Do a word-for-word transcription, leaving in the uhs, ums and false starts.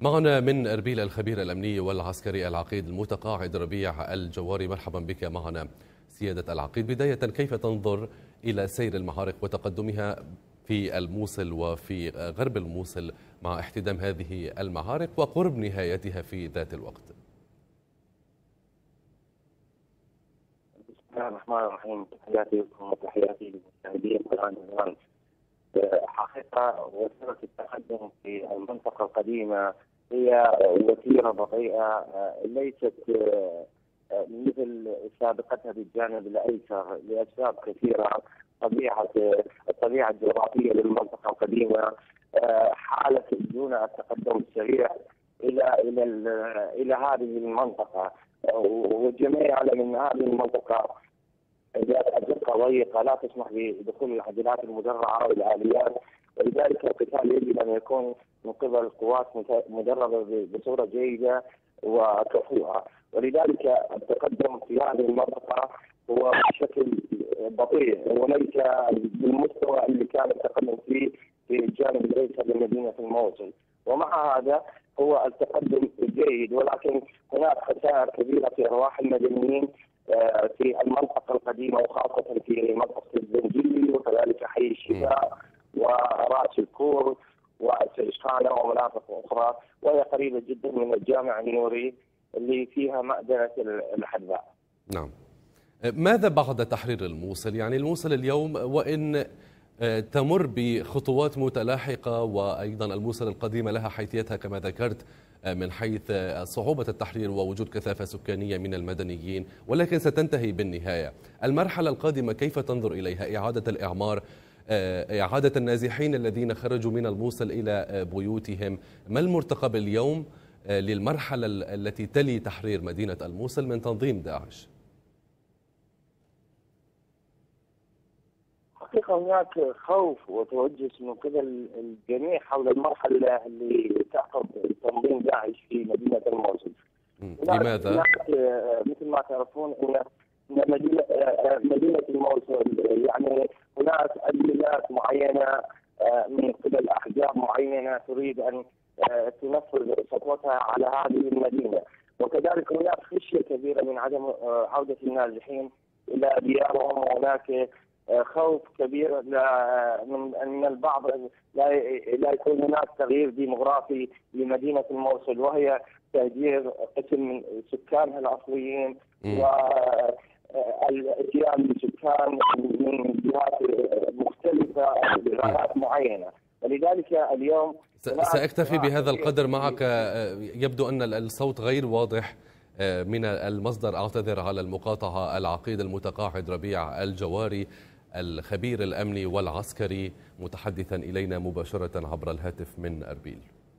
معنا من أربيل الخبير الأمني والعسكري العقيد المتقاعد ربيع الجواري. مرحبا بك معنا سيادة العقيد. بداية، كيف تنظر إلى سير المعارك وتقدمها في الموصل وفي غرب الموصل مع احتدام هذه المعارك وقرب نهايتها في ذات الوقت؟ بسم الله الرحمن الرحيم. تحياتي لكم وتحياتي للمشاهدين. والآن حقيقة وتيرة التقدم في المنطقة القديمة هي وتيرة بطيئة، ليست مثل سابقتها بالجانب الأيسر لأسباب كثيرة. طبيعة الطبيعة الجغرافية للمنطقة القديمة حالت دون التقدم السريع إلى إلى إلى هذه المنطقة، والجميع يعلم أن هذه المنطقة الدقة ضيقة لا تسمح بدخول العدلات المدرعة والآليات، ولذلك القتال يجب أن يكون من قبل قوات مدربة بصورة جيدة وكفوءة، ولذلك التقدم في هذه المنطقة هو بشكل بطيء وليس بالمستوى اللي كان التقدم فيه في الجانب الايسر لمدينة الموصل. ومع هذا هو التقدم جيد، ولكن هناك خسائر كبيرة في أرواح المدنيين في المنطقة القديمة، وخاصة في منطقة الزنجيلي وكذلك حي الشفاء ورأس الكور وسيشخانة ومناطق أخرى، وهي قريبة جدا من الجامع النوري اللي فيها مأذنة الحدباء. نعم. ماذا بعد تحرير الموصل؟ يعني الموصل اليوم وإن تمر بخطوات متلاحقة، وأيضا الموصل القديمة لها حيثيتها كما ذكرت من حيث صعوبة التحرير ووجود كثافة سكانية من المدنيين، ولكن ستنتهي بالنهاية. المرحلة القادمة كيف تنظر إليها؟ إعادة الإعمار، إعادة النازحين الذين خرجوا من الموصل إلى بيوتهم، ما المرتقب اليوم للمرحلة التي تلي تحرير مدينة الموصل من تنظيم داعش؟ حقيقة هناك خوف وتوجس من قبل الجميع حول المرحلة اللي تعقب تنظيم داعش في مدينة الموصل. لماذا؟ هناك مثل ما تعرفون أن مدينة مدينة الموصل يعني هناك أجندات معينة من قبل أحزاب معينة تريد أن تنفذ خطوتها على هذه المدينة، وكذلك هناك خشية كبيرة من عدم عودة النازحين إلى ديارهم، وهناك خوف كبير من البعض لا يكون هناك تغيير ديموغرافي لمدينة الموصل، وهي تهجير قسم من سكانها الأصليين والاتيان بسكان من جهات مختلفة بغايات معينة. ولذلك اليوم سأكتفي بهذا القدر معك. يبدو أن الصوت غير واضح من المصدر، أعتذر على المقاطعة. العقيد المتقاعد ربيع الجواري الخبير الأمني والعسكري متحدثا إلينا مباشرة عبر الهاتف من أربيل.